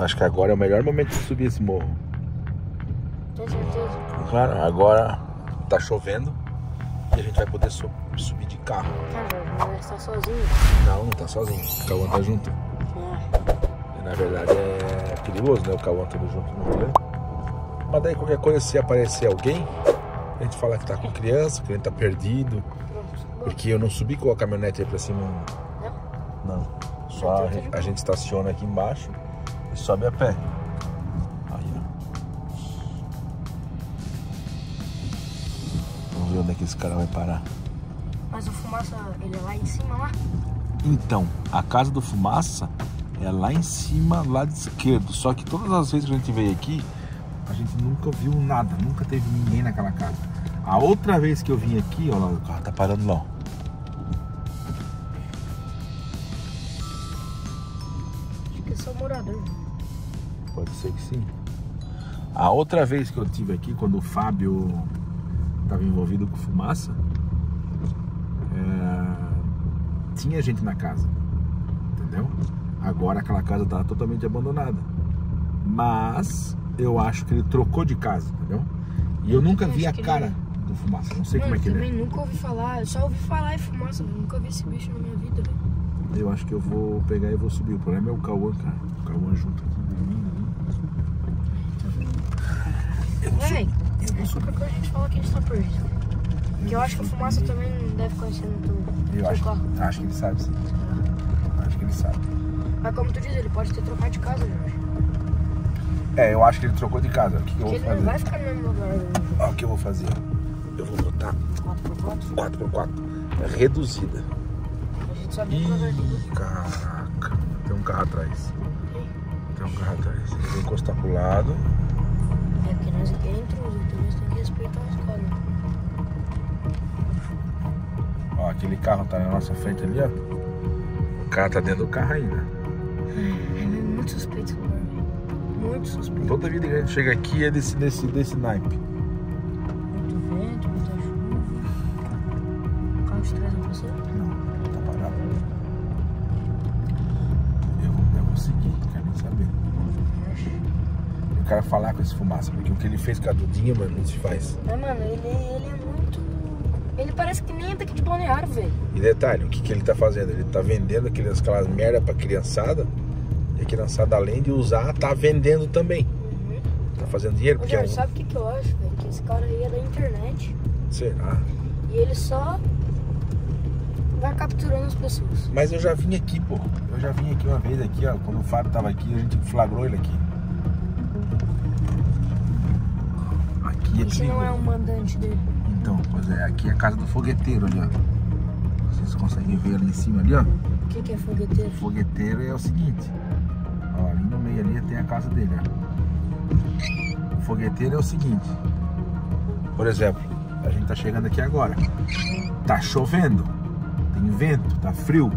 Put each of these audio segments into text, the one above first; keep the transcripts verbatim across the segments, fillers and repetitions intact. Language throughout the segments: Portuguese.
Acho que agora é o melhor momento de subir esse morro. Com certeza. Claro, agora tá chovendo e a gente vai poder so subir de carro. Tá, vai estar sozinho? Não, não tá sozinho. O Cauã tá junto. É. Na verdade é perigoso, né? O Cauã todo junto no treino. Mas daí qualquer coisa, se aparecer alguém, a gente fala que tá com criança, que a gente tá perdido. Porque eu não subi com a caminhonete aí pra cima. Não? Não. Só a, a gente estaciona aqui embaixo e sobe a pé. Vamos ver onde é que esse cara vai parar. Mas o Fumaça, ele é lá em cima, lá? Então, a casa do Fumaça é lá em cima, lado esquerdo. Só que todas as vezes que a gente veio aqui, a gente nunca viu nada, nunca teve ninguém naquela casa. A outra vez que eu vim aqui, olha lá, o carro tá parando lá, ó. Pode ser que sim. A outra vez que eu estive aqui, quando o Fábio estava envolvido com Fumaça, é... tinha gente na casa, entendeu? Agora aquela casa está totalmente abandonada. Mas eu acho que ele trocou de casa, entendeu? E eu, eu nunca vi a cara ele... do Fumaça, não sei. Mano, como é que ele é. Eu também nunca ouvi falar, eu só ouvi falar em Fumaça, nunca vi esse bicho na minha vida, velho. Eu acho que eu vou pegar e vou subir. O problema é o Cauã, cara. O Cauã junto aqui de mim, né? Véi, qualquer coisa a gente fala que a gente tá perdido. Porque eu, eu acho que a Fumaça também deve conhecer no teu carro. Acho que ele sabe, sim. Acho que ele sabe. Mas como tu diz, ele pode ter trocado de casa, Jorge. É, eu acho que ele trocou de casa. O que, que eu vou fazer? Ele não vai ficar no mesmo lugar. Olha o que eu vou fazer. Eu vou botar quatro por quatro. quatro por quatro. É reduzida. Ih, caraca, tem um carro atrás. Tem um carro atrás. Eu vou encostar pro lado. É porque nós aqui é intruso, então nós temos que respeitar as cordas. Ó, aquele carro tá na nossa frente ali, ó. O cara tá dentro do carro ainda. É muito suspeito, mano. Muito suspeito. Toda vida que a gente chega aqui é desse, desse, desse naipe. Muito vento, muita chuva. O carro de trás não passou? Não. Eu quero falar com esse Fumaça, porque o que ele fez com a Dudinha, mano, não se faz. É, mano, ele, ele é muito... Ele parece que nem é daqui de Boniard, velho. E detalhe, o que, que ele tá fazendo? Ele tá vendendo aquelas, aquelas merda pra criançada. E a criançada, além de usar, tá vendendo também. Uhum. Tá fazendo dinheiro. Ô, porque... Jorge, sabe o que, que eu acho, velho? Que esse cara aí é da internet. Será? E ele só vai capturando as pessoas. Mas eu já vim aqui, pô. Eu já vim aqui uma vez, aqui, ó. Quando o Fábio tava aqui, a gente flagrou ele aqui. E esse não é o mandante dele. Então, pois é, aqui é a casa do fogueteiro ali, ó. Vocês conseguem ver ali em cima ali, ó. O que, que é fogueteiro? Fogueteiro é o seguinte, ó, ali no meio ali tem a casa dele, ó. O fogueteiro é o seguinte. Por exemplo, a gente tá chegando aqui agora. Tá chovendo, tem vento, tá frio.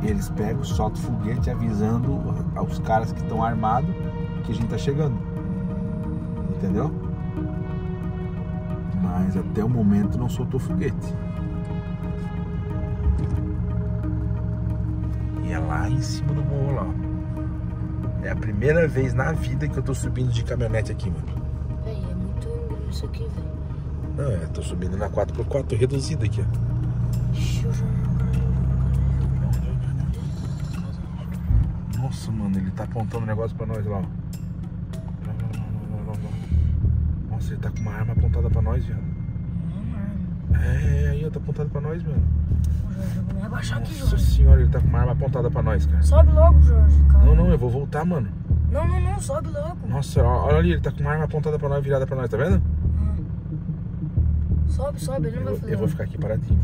Eles pegam, soltam o foguete avisando aos caras que estão armados que a gente tá chegando. Entendeu? Mas até o momento não soltou foguete. E é lá em cima do morro lá. É a primeira vez na vida que eu tô subindo de caminhonete aqui, mano. É, é muito isso aqui, velho. Não, eu tô subindo na quatro por quatro reduzida aqui, ó. Nossa, mano, ele tá apontando um negócio pra nós lá, ó. Ele tá com uma arma apontada pra nós, viado. Não, mano. É, aí, ó, tá apontado pra nós, mano. Eu vou abaixar aqui, Jorge. Nossa senhora, ele tá com uma arma apontada pra nós, cara. Sobe logo, Jorge, cara. Não, não, eu vou voltar, mano. Não, não, não, sobe logo. Nossa, olha ali, ele tá com uma arma apontada pra nós, virada pra nós, tá vendo? Hum. Sobe, sobe, ele não eu, vai fazer. Eu vou ficar aqui paradinho.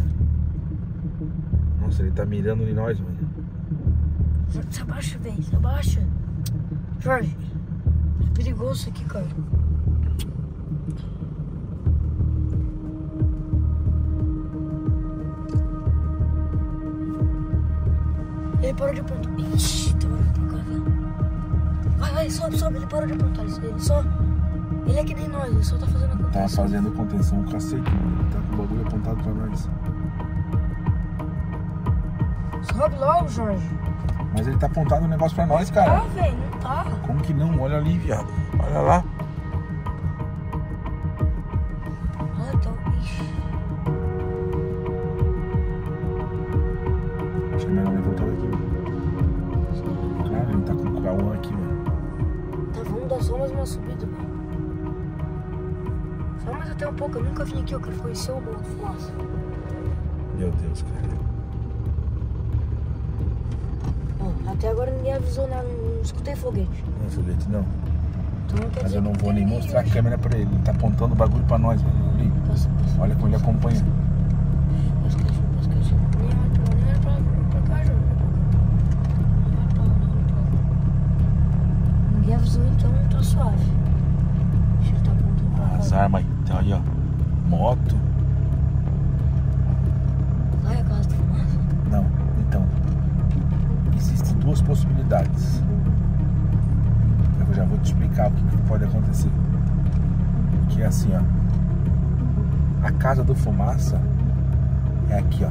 Nossa, ele tá mirando em nós, mano. Se abaixa, velho, se abaixa. Jorge, é perigoso isso aqui, cara. Ele parou de apontar. Ixi, tá vendo? Vai, vai, sobe, sobe. Ele parou de apontar. Ele só. Ele é que nem nós, ele só tá fazendo contenção. Tá fazendo contenção, cacete. Ele tá com o bagulho apontado pra nós. Sobe logo, Jorge. Mas ele tá apontando um negócio pra nós, cara. Ó, velho, não tá. Como que não? Olha ali, viado. Olha lá. Eu tô... Acho que é melhor levantar daqui. Cara, ele tá com o Cauã aqui, mano. Tá, vamos dar só mais uma subida, mano. Só mais até um pouco. Eu nunca vim aqui, eu quero conhecer o morro do Fumaça. Meu Deus, cara. Até agora ninguém avisou nada, não escutei foguete. Não é foguete, não. Então, mas eu não vou nem mostrar a câmera pra ele. Ele tá apontando o bagulho pra nós, mano. Ali. Passa, passa, olha como ele acompanha. Passa, passa, passa, passa. Não é pra, pra cá, Jorge. Não é pra lá, não é pra lá. Ninguém avisou, então eu tô suave. Deixa ele tá apontando pra cá. As armas aí, tá aí, ó. Moto. Lá é a casa do Fumaça? Não, então. Existem duas possibilidades. Eu já vou te explicar o que, que pode acontecer. Que é assim, ó. A casa do Fumaça é aqui, ó.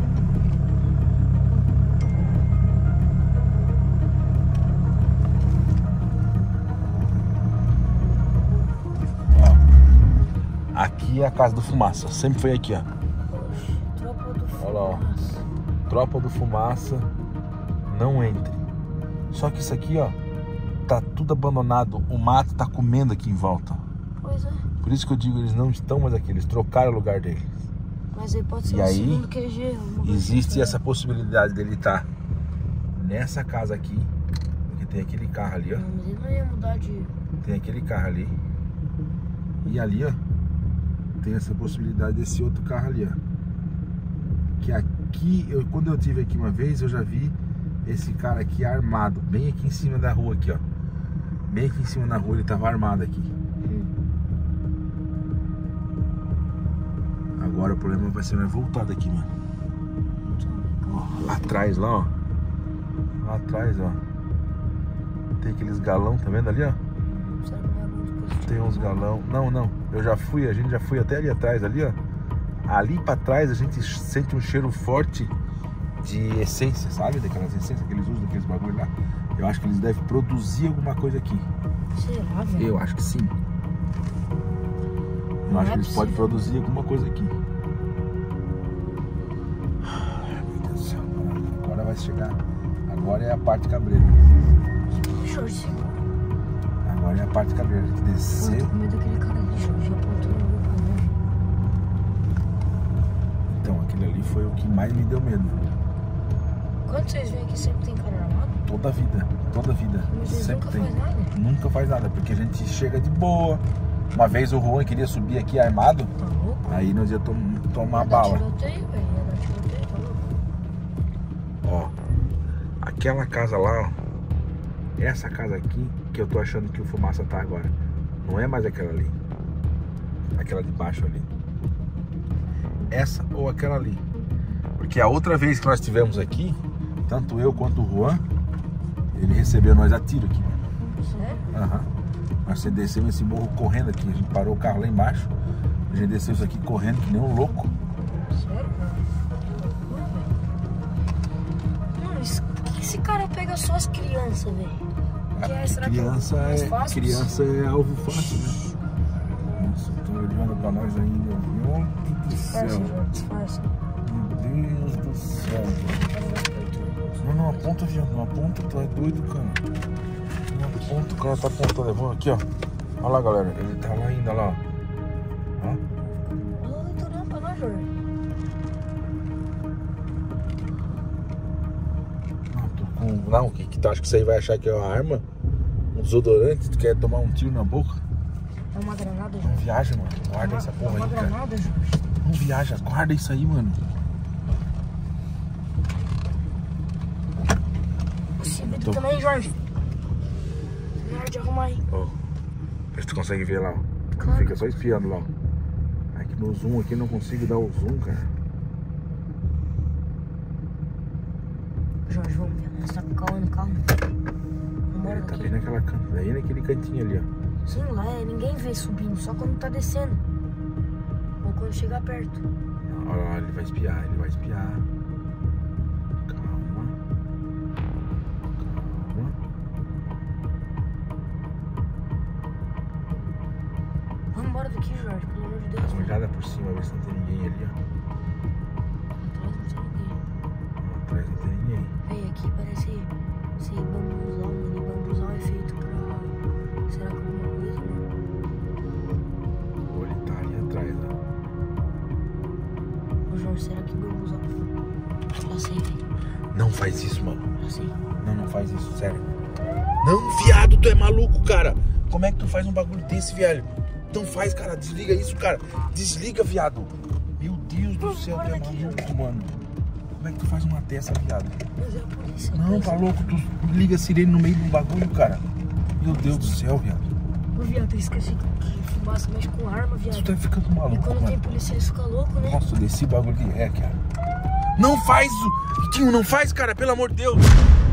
Ó. Aqui é a casa do Fumaça. Sempre foi aqui, ó. Tropa do Fumaça. Olha lá, ó. Tropa do Fumaça. Não entre. Só que isso aqui, ó, tá tudo abandonado. O mato tá comendo aqui em volta. Pois é. Por isso que eu digo, eles não estão mais aqui. Eles trocaram o lugar deles. Mas aí pode ser o segundo Q G. Existe essa possibilidade dele estar nessa casa aqui. Porque tem aquele carro ali, ó. Não, mas ele não ia mudar de... Tem aquele carro ali. E ali, ó, tem essa possibilidade desse outro carro ali, ó. Que aqui, eu, quando eu estive aqui uma vez, eu já vi esse cara aqui armado, bem aqui em cima da rua aqui, ó. Bem aqui em cima da rua ele tava armado aqui. Agora o problema vai ser nós voltar daqui, mano. Ó, lá atrás, lá, ó. Lá atrás, ó. Tem aqueles galão, tá vendo ali, ó? Tem uns galão. Não, não. Eu já fui, a gente já foi até ali atrás, ali, ó. Ali pra trás a gente sente um cheiro forte de essência, sabe? Daquelas essências que eles usam, daqueles bagulho lá. Eu acho que eles devem produzir alguma coisa aqui. Será, velho? Eu acho que sim. Eu não acho é que eles podem produzir alguma coisa aqui. Ai, meu Deus do céu. Agora vai chegar. Agora é a parte cabreira. Jorge. Agora é a parte cabreira. Tem que descer. Eu tô com medo daquele cara ali, Jorge. Então, aquele ali foi o que mais me deu medo. Quando vocês vêm aqui sempre tem cara armado? Toda vida, toda vida. Mas sempre nunca tem. Faz nada? Nunca faz nada, porque a gente chega de boa. Uma vez o Juan queria subir aqui armado, tá louco? Aí nós ia tom tomar eu bala. Tiroteio, velho. Tiroteio, tá louco? Ó, aquela casa lá, ó. Essa casa aqui que eu tô achando que o Fumaça tá agora. Não é mais aquela ali. Aquela de baixo ali. Essa ou aquela ali. Porque a outra vez que nós estivemos aqui, tanto eu quanto o Juan, ele recebeu nós a tiro aqui. Sério? Aham. Nós descemos esse morro correndo aqui. A gente parou o carro lá embaixo. A gente desceu isso aqui correndo que nem um louco. Sério? Mano, por que esse cara pega só as crianças, velho? Porque criança é, mais fácil? Criança é alvo fácil, né? Nossa, tô olhando pra nós ainda. Meu Deus do céu. Disfarça, meu Deus do céu. Não, não aponta, viado, não aponta, tu é doido, cara. Não aponta, o cara tá apontando, levando aqui, ó. Olha lá, galera, ele tá lá ainda, lá, ó. Não, não tô nem pra lá, Jorge. Não, tô com... Não, o que que tu acha que você vai achar que é uma arma? Um desodorante? Tu quer tomar um tiro na boca? É uma granada, Jorge. Não viaja, mano, guarda é essa porra é aí, granada, cara. Jorge. Não viaja, guarda isso aí, mano. Tô... Também, Jorge. Boniard, arruma aí. Ó, oh, tu consegue ver lá, ó. Claro. Fica só espiando lá, ó. É que no zoom aqui eu não consigo dar o zoom, cara. Jorge, vamos ver. Nós tá com o Cauã no carro. Ele tá bem naquela canto. Daí naquele cantinho ali, ó. Sim, lá é. Ninguém vê subindo, só quando tá descendo. Ou quando chegar perto. Olha lá, ele vai espiar, ele vai espiar. Calma. Dá uma olhada por cima, ver se não tem ninguém ali, ó. Atrás não tem ninguém. Véi, aqui parece esse bambuzão, mini bambuzão é feito pra... Será que alguma coisa, né? O olho tá ali atrás, né? Ô Jorge, será que bambuzão... Não sei, velho. Não faz isso, mano. Eu sei. Não, não faz isso, sério. Não, viado, tu é maluco, cara. Como é que tu faz um bagulho desse, viado? Não faz, cara. Desliga isso, cara. Desliga, viado. Meu Deus do céu, tu é maluco, mano. Como é que tu faz uma dessa, viado? Não, tá louco. Tu liga a sirene no meio do bagulho, cara. Meu Deus do céu, viado. Ô, viado, eu esqueci que fumaça mexe com arma, viado. Tu tá ficando maluco, mano. E quando tem polícia, eles ficam loucos, né? Nossa, desse bagulho que é, cara. Não faz, Tinho, não faz, cara. Pelo amor de Deus.